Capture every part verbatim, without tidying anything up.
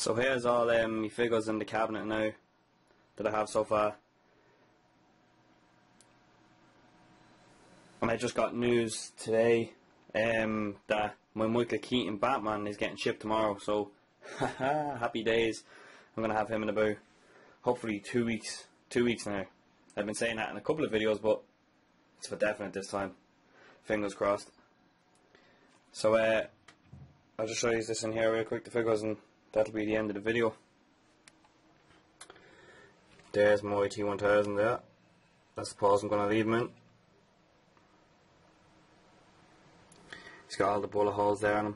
So here's all um, my figures in the cabinet now that I have so far. And I just got news today um, that my Michael Keaton Batman is getting shipped tomorrow, so haha, happy days. I'm going to have him in about, hopefully two weeks, two weeks now. I've been saying that in a couple of videos, but it's for definite this time. Fingers crossed. So uh, I'll just show you this in here real quick, the figures, and that'll be the end of the video. There's my T one thousand there. That's the pause I'm going to leave him in. He's got all the bullet holes there on him.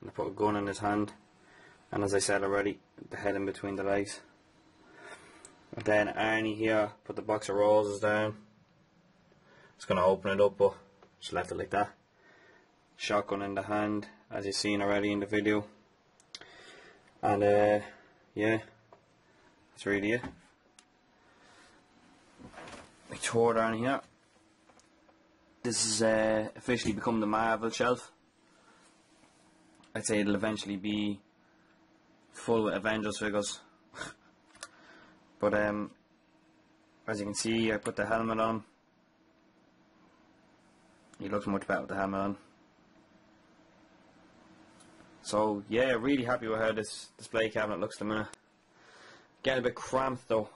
And I put a gun in his hand. And as I said already, the head in between the legs. And then Arnie here, put the box of roses down. It's going to open it up, but just left it like that. Shotgun in the hand, as you've seen already in the video. And uh, yeah, that's really it. We tore down here. This has uh, officially become the Marvel shelf. I'd say it'll eventually be full with Avengers figures. But um, as you can see, I put the helmet on. He looks much better with the helmet on. So yeah, really happy with how this display cabinet looks at the minute. Getting a bit cramped though.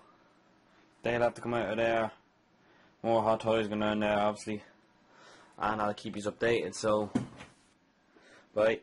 They'll have to come out of there. More Hot Toys going on there, obviously. And I'll keep you updated, so bye.